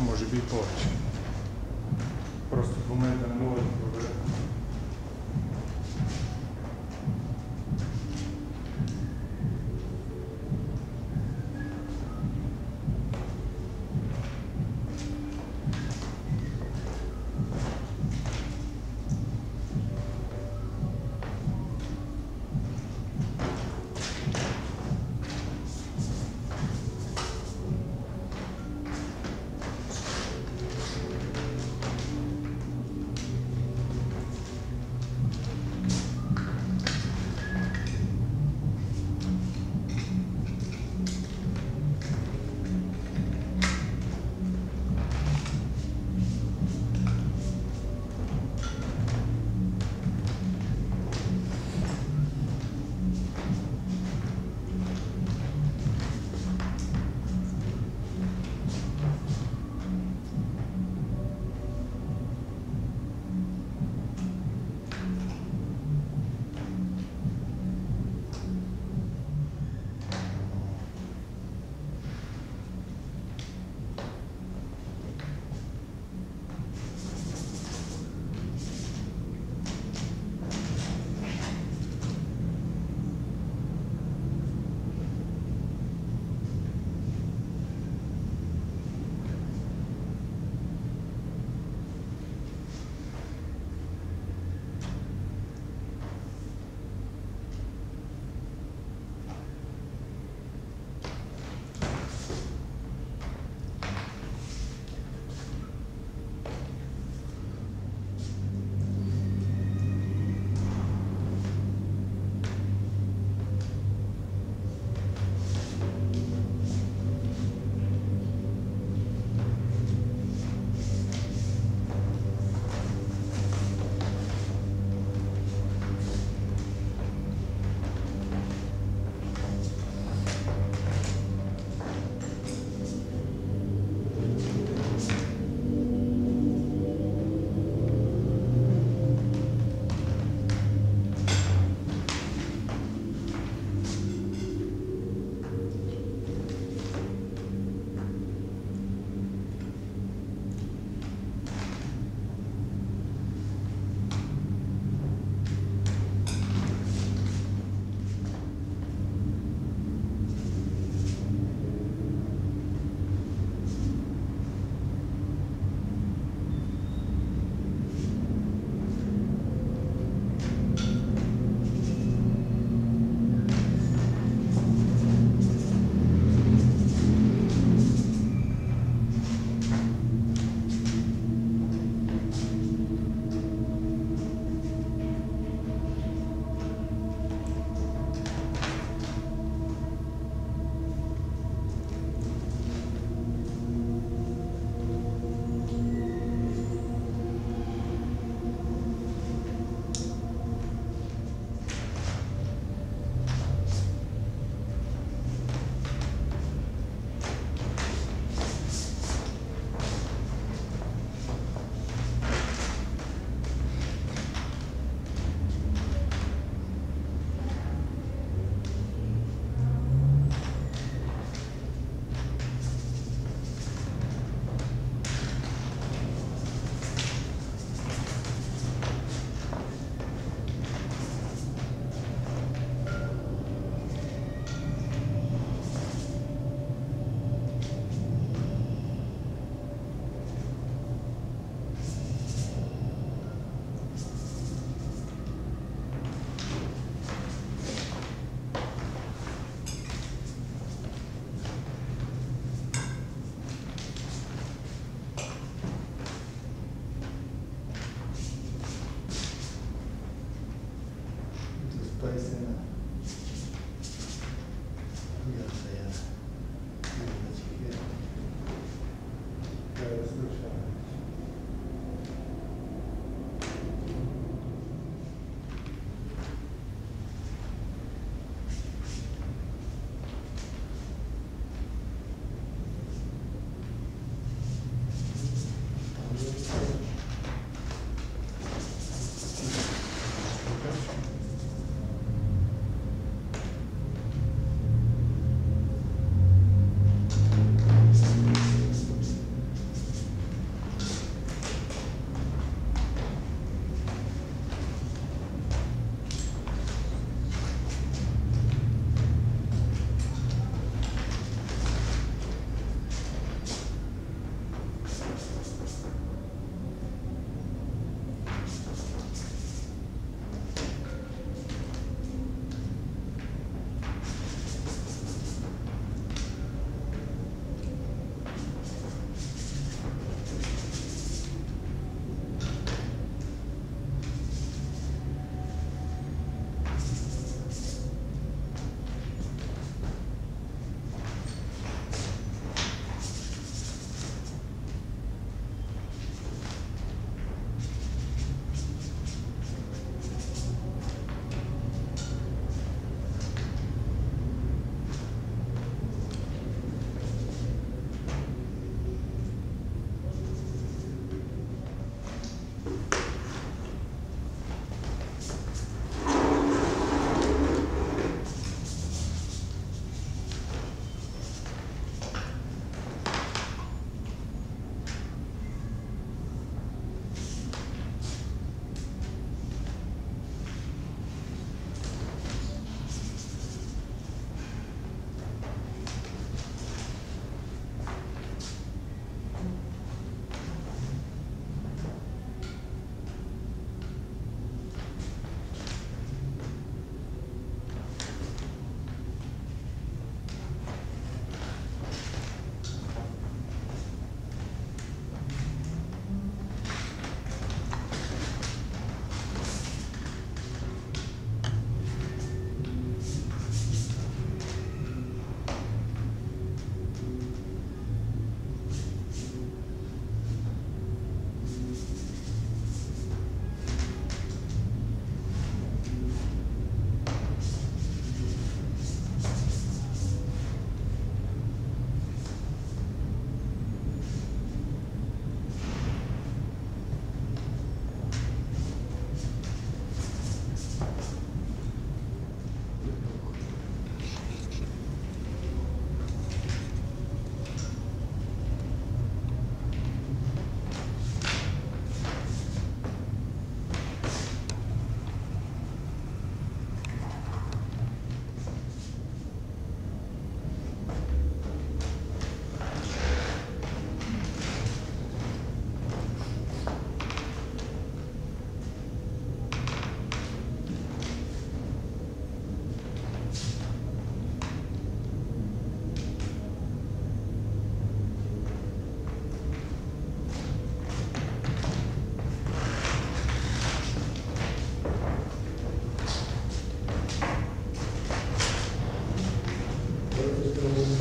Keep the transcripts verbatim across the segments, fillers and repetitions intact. to može biti povećan. Prosto pometa ne dovoljno problema.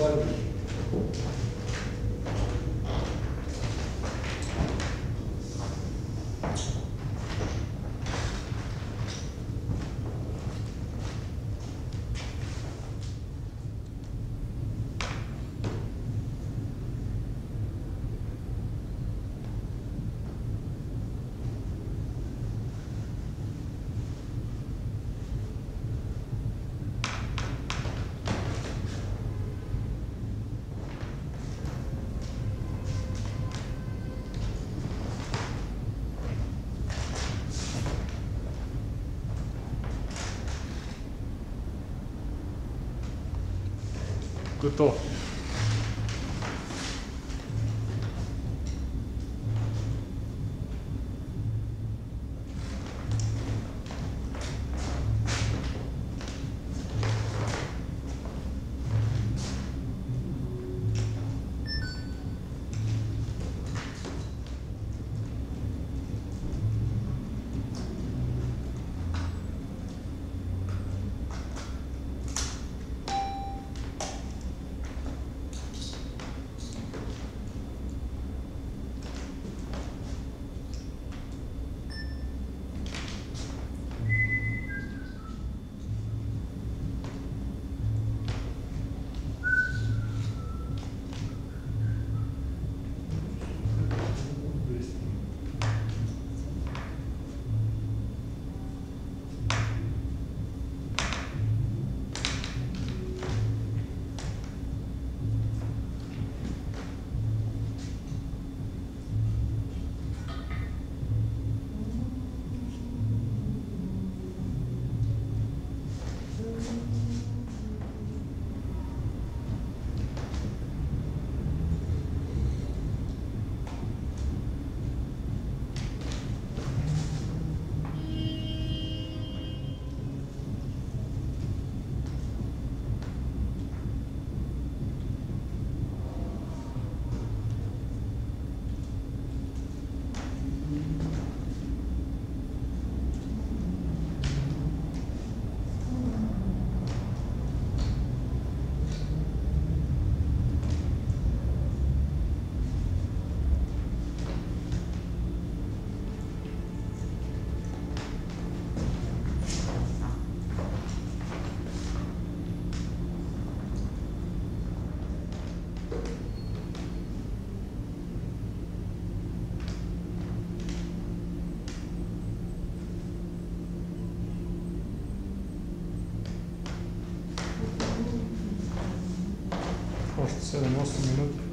informe. Good. Седемнадесет минути.